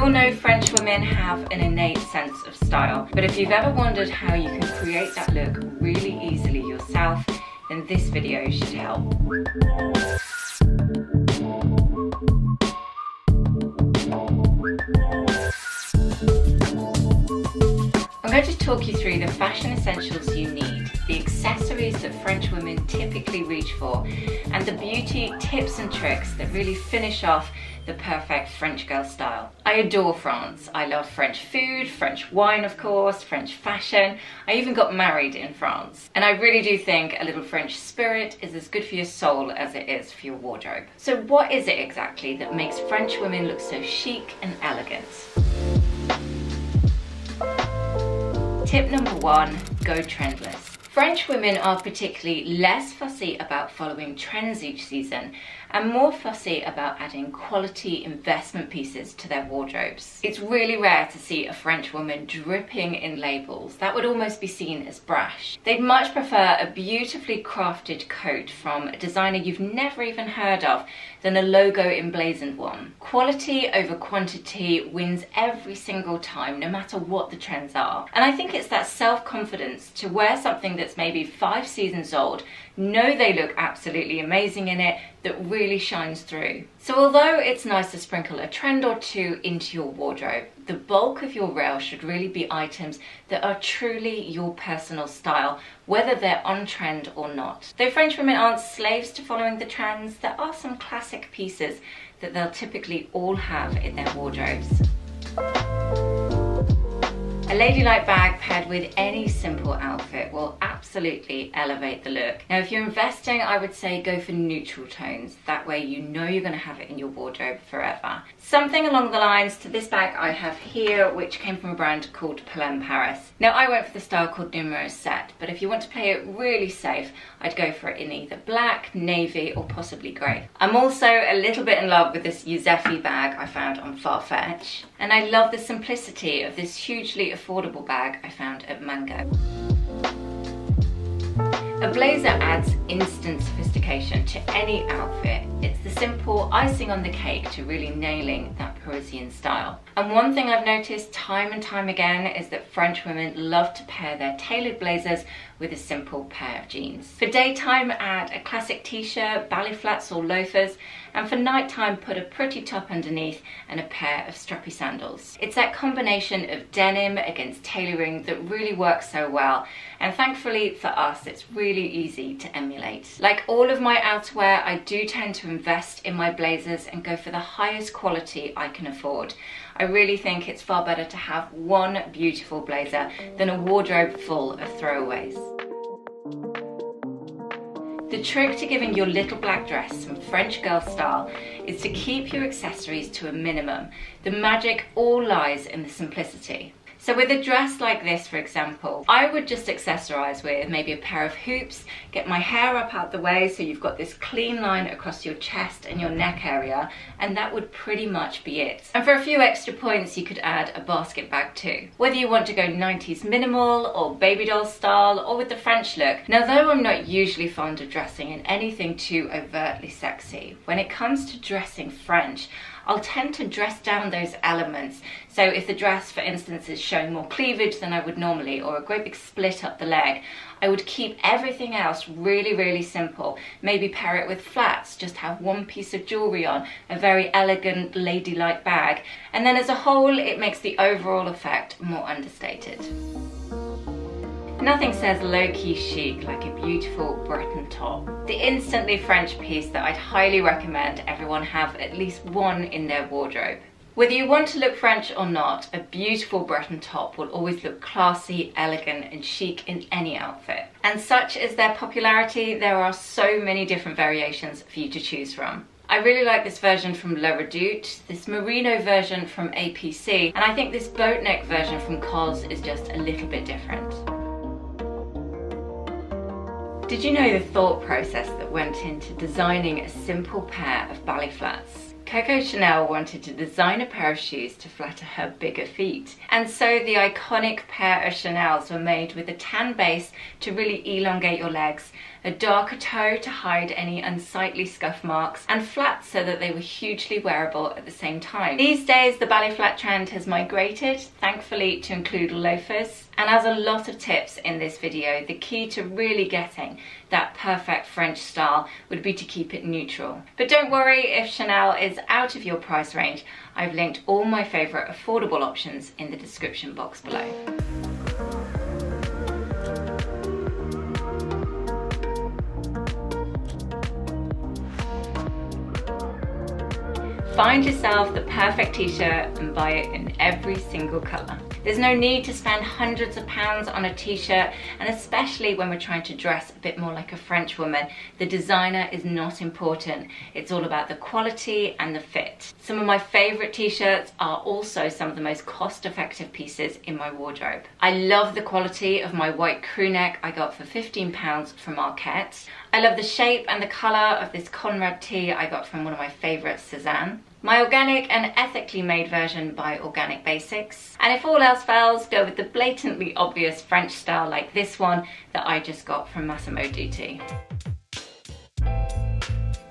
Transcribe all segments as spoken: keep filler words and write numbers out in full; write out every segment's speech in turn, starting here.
all know French women have an innate sense of style, but if you've ever wondered how you can create that look really easily yourself, then this video should help. I'm going to talk you through the fashion essentials you need, the accessories that French women typically reach for, and the beauty tips and tricks that really finish off the perfect French girl style. I adore France. I love French food, French wine of course, French fashion. I even got married in France. And I really do think a little French spirit is as good for your soul as it is for your wardrobe. So what is it exactly that makes French women look so chic and elegant? Tip number one, go trendless. French women are particularly less fussy about following trends each season and more fussy about adding quality investment pieces to their wardrobes. It's really rare to see a French woman dripping in labels. That would almost be seen as brash. They'd much prefer a beautifully crafted coat from a designer you've never even heard of than a logo emblazoned one. Quality over quantity wins every single time, no matter what the trends are. And I think it's that self-confidence to wear something that's maybe five seasons old, know they look absolutely amazing in it, that really shines through. So although it's nice to sprinkle a trend or two into your wardrobe, the bulk of your rail should really be items that are truly your personal style, whether they're on trend or not. Though French women aren't slaves to following the trends, there are some classic pieces that they'll typically all have in their wardrobes. A ladylike bag paired with any simple outfit will absolutely elevate the look. Now if you're investing, I would say go for neutral tones. That way you know you're going to have it in your wardrobe forever. Something along the lines to this bag I have here, which came from a brand called Polene Paris. Now I went for the style called Numero Set, but if you want to play it really safe, I'd go for it in either black, navy or possibly grey. I'm also a little bit in love with this Yusefi bag I found on Farfetch, and I love the simplicity of this hugely affordable bag I found at Mango. A blazer adds instant sophistication to any outfit. It's the simple icing on the cake to really nailing that Parisian style. And one thing I've noticed time and time again is that French women love to pair their tailored blazers with a simple pair of jeans. For daytime, add a classic t-shirt, ballet flats or loafers, and for nighttime, put a pretty top underneath and a pair of strappy sandals. It's that combination of denim against tailoring that really works so well, and thankfully for us, it's really easy to emulate. Like all of my outerwear, I do tend to invest in my blazers and go for the highest quality I can afford. I really think it's far better to have one beautiful blazer than a wardrobe full of throwaways. The trick to giving your little black dress some French girl style is to keep your accessories to a minimum. The magic all lies in the simplicity. So with a dress like this, for example, I would just accessorize with maybe a pair of hoops, get my hair up out the way so you've got this clean line across your chest and your neck area, and that would pretty much be it. And for a few extra points, you could add a basket bag too. Whether you want to go nineties minimal or baby doll style or with the French look. Now, though I'm not usually fond of dressing in anything too overtly sexy, when it comes to dressing French, I'll tend to dress down those elements. So if the dress, for instance, is showing more cleavage than I would normally, or a great big split up the leg, I would keep everything else really, really simple. Maybe pair it with flats, just have one piece of jewellery on, a very elegant ladylike bag. And then as a whole, it makes the overall effect more understated. Nothing says low-key chic like a beautiful Breton top. The instantly French piece that I'd highly recommend everyone have at least one in their wardrobe. Whether you want to look French or not, a beautiful Breton top will always look classy, elegant and chic in any outfit. And such is their popularity, there are so many different variations for you to choose from. I really like this version from Le Redoute, this merino version from A P C, and I think this boat neck version from C O S is just a little bit different. Did you know the thought process that went into designing a simple pair of ballet flats? Coco Chanel wanted to design a pair of shoes to flatter her bigger feet, and so the iconic pair of Chanels were made with a tan base to really elongate your legs a darker toe to hide any unsightly scuff marks, and flats so that they were hugely wearable at the same time. These days the ballet flat trend has migrated, thankfully, to include loafers, and as a lot of tips in this video, the key to really getting that perfect French style would be to keep it neutral. But don't worry if Chanel is out of your price range, I've linked all my favourite affordable options in the description box below. Find yourself the perfect t-shirt and buy it in every single colour. There's no need to spend hundreds of pounds on a t-shirt, and especially when we're trying to dress a bit more like a French woman, the designer is not important. It's all about the quality and the fit. Some of my favourite t-shirts are also some of the most cost-effective pieces in my wardrobe. I love the quality of my white crew neck I got for fifteen pounds from Arket. I love the shape and the colour of this Conrad tee I got from one of my favourite Suzanne. My organic and ethically made version by Organic Basics. And if all else fails, go with the blatantly obvious French style like this one that I just got from Massimo Dutti.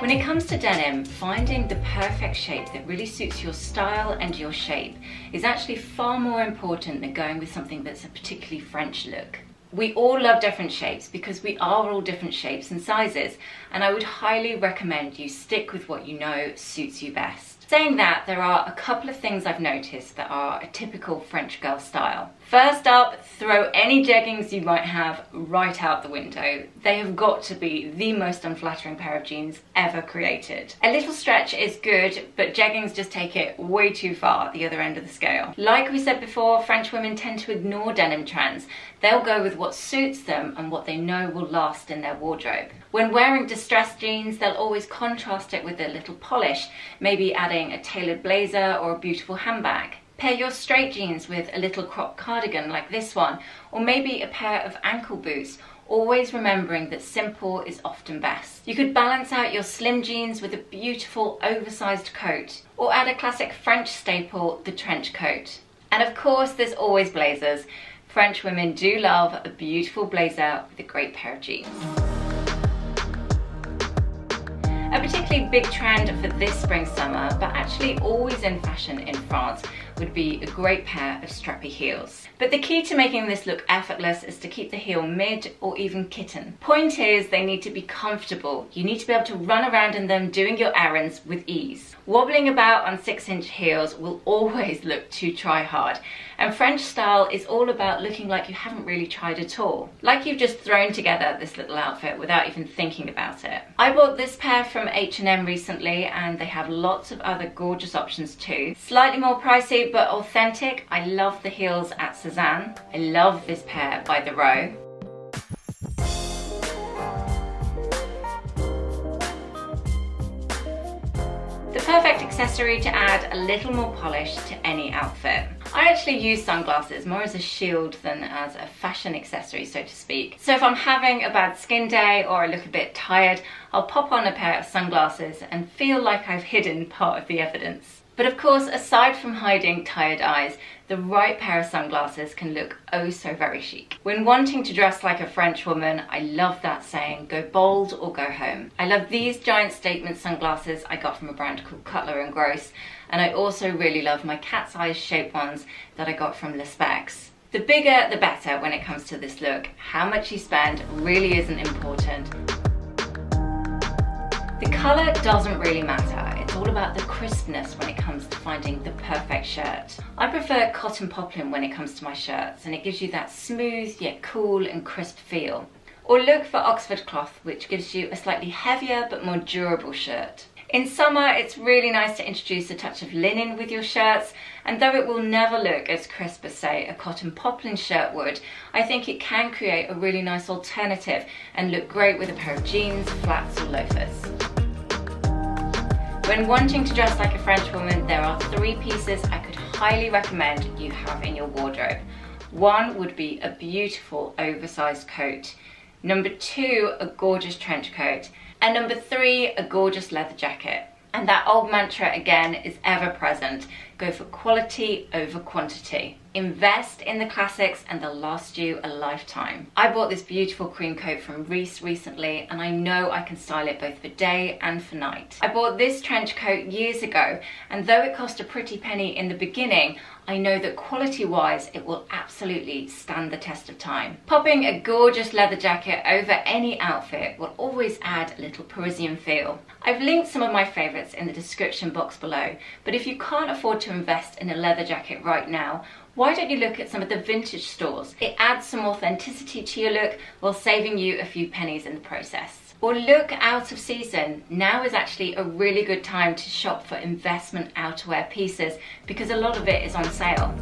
When it comes to denim, finding the perfect shape that really suits your style and your shape is actually far more important than going with something that's a particularly French look. We all love different shapes because we are all different shapes and sizes, and I would highly recommend you stick with what you know suits you best. Saying that, there are a couple of things I've noticed that are a typical French girl style. First up, throw any jeggings you might have right out the window. They have got to be the most unflattering pair of jeans ever created. A little stretch is good, but jeggings just take it way too far at the other end of the scale. Like we said before, French women tend to ignore denim trends. They'll go with what suits them and what they know will last in their wardrobe. When wearing distressed jeans, they'll always contrast it with a little polish, maybe adding a tailored blazer or a beautiful handbag. Pair your straight jeans with a little crop cardigan like this one, or maybe a pair of ankle boots, always remembering that simple is often best. You could balance out your slim jeans with a beautiful oversized coat, or add a classic French staple, the trench coat. And of course, there's always blazers. French women do love a beautiful blazer with a great pair of jeans. A particularly big trend for this spring-summer, but actually always in fashion in France, would be a great pair of strappy heels. But the key to making this look effortless is to keep the heel mid or even kitten. Point is, they need to be comfortable. You need to be able to run around in them doing your errands with ease. Wobbling about on six-inch heels will always look too try-hard, and French style is all about looking like you haven't really tried at all. Like you've just thrown together this little outfit without even thinking about it. I bought this pair from H and M recently, and they have lots of other gorgeous options too. Slightly more pricey, but authentic. I love the heels at Sezane. I love this pair by The Row. The perfect accessory to add a little more polish to any outfit. I actually use sunglasses more as a shield than as a fashion accessory, so to speak. So if I'm having a bad skin day or I look a bit tired, I'll pop on a pair of sunglasses and feel like I've hidden part of the evidence. But of course, aside from hiding tired eyes, the right pair of sunglasses can look oh so very chic. When wanting to dress like a French woman, I love that saying, go bold or go home. I love these giant statement sunglasses I got from a brand called Cutler and Gross, and I also really love my cat's eye shaped ones that I got from Les Specs. The bigger, the better when it comes to this look. How much you spend really isn't important. The colour doesn't really matter. It's all about the crispness when it comes to finding the perfect shirt. I prefer cotton poplin when it comes to my shirts, and it gives you that smooth yet cool and crisp feel. Or look for Oxford cloth, which gives you a slightly heavier but more durable shirt. In summer, it's really nice to introduce a touch of linen with your shirts, and though it will never look as crisp as, say, a cotton poplin shirt would, I think it can create a really nice alternative and look great with a pair of jeans, flats or loafers. When wanting to dress like a French woman, there are three pieces I could highly recommend you have in your wardrobe. One would be a beautiful oversized coat. Number two, a gorgeous trench coat. And number three, a gorgeous leather jacket. And that old mantra again is ever present. Go for quality over quantity. Invest in the classics and they'll last you a lifetime. I bought this beautiful cream coat from Reiss recently and I know I can style it both for day and for night. I bought this trench coat years ago and though it cost a pretty penny in the beginning, I know that quality-wise it will absolutely stand the test of time. Popping a gorgeous leather jacket over any outfit will always add a little Parisian feel. I've linked some of my favourites in the description box below, but if you can't afford to invest in a leather jacket right now, why don't you look at some of the vintage stores? It adds some authenticity to your look while saving you a few pennies in the process. Or look out of season. Now is actually a really good time to shop for investment outerwear pieces because a lot of it is on sale.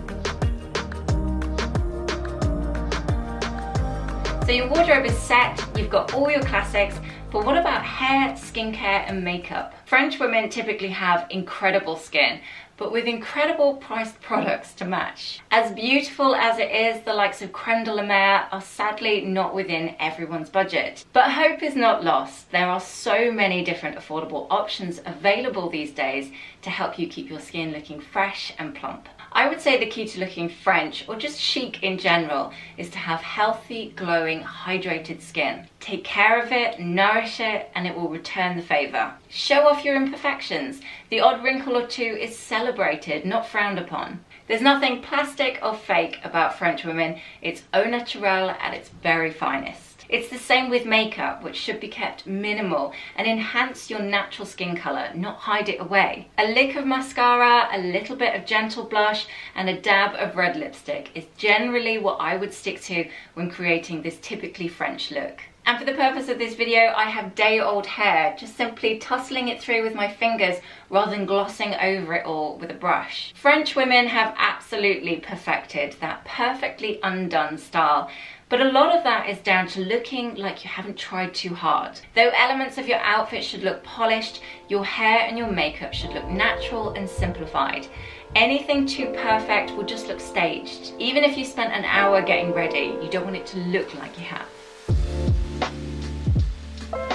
So your wardrobe is set, you've got all your classics, but what about hair, skincare and makeup? French women typically have incredible skin, but with incredible priced products to match. As beautiful as it is, the likes of Crème de la Mer are sadly not within everyone's budget. But hope is not lost. There are so many different affordable options available these days to help you keep your skin looking fresh and plump. I would say the key to looking French, or just chic in general, is to have healthy, glowing, hydrated skin. Take care of it, nourish it, and it will return the favour. Show off your imperfections. The odd wrinkle or two is celebrated, not frowned upon. There's nothing plastic or fake about French women. It's au naturel at its very finest. It's the same with makeup, which should be kept minimal and enhance your natural skin colour, not hide it away. A lick of mascara, a little bit of gentle blush and a dab of red lipstick is generally what I would stick to when creating this typically French look. And for the purpose of this video, I have day-old hair, just simply tussling it through with my fingers rather than glossing over it all with a brush. French women have absolutely perfected that perfectly undone style. But a lot of that is down to looking like you haven't tried too hard. Though elements of your outfit should look polished, your hair and your makeup should look natural and simplified. Anything too perfect will just look staged. Even if you spent an hour getting ready, you don't want it to look like you have.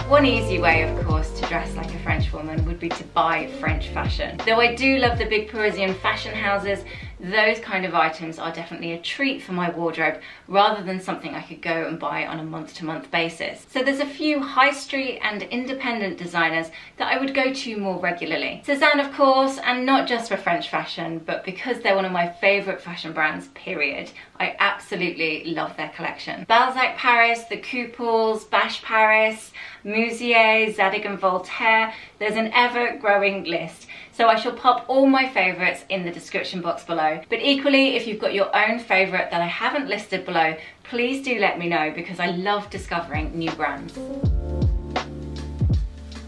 One easy way, of course, to dress like a French woman would be to buy French fashion. Though I do love the big Parisian fashion houses, those kind of items are definitely a treat for my wardrobe rather than something I could go and buy on a month-to-month basis. So there's a few high street and independent designers that I would go to more regularly. Sezane, of course, and not just for French fashion, but because they're one of my favourite fashion brands, period. I absolutely love their collection. Balzac Paris, The Kooples, Bash Paris, Musier, Zadig and Voltaire, there's an ever-growing list. So I shall pop all my favourites in the description box below. But equally, if you've got your own favourite that I haven't listed below, please do let me know because I love discovering new brands.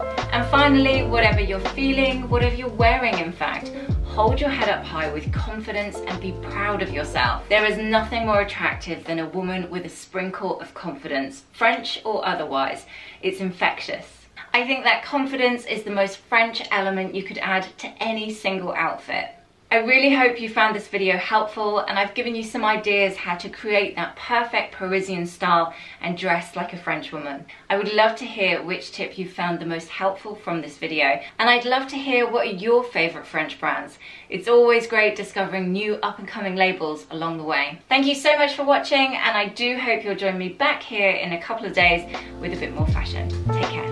And finally, whatever you're feeling, whatever you're wearing in fact, hold your head up high with confidence and be proud of yourself. There is nothing more attractive than a woman with a sprinkle of confidence, French or otherwise. It's infectious. I think that confidence is the most French element you could add to any single outfit. I really hope you found this video helpful and I've given you some ideas how to create that perfect Parisian style and dress like a French woman. I would love to hear which tip you found the most helpful from this video and I'd love to hear what are your favourite French brands. It's always great discovering new up and coming labels along the way. Thank you so much for watching and I do hope you'll join me back here in a couple of days with a bit more fashion. Take care.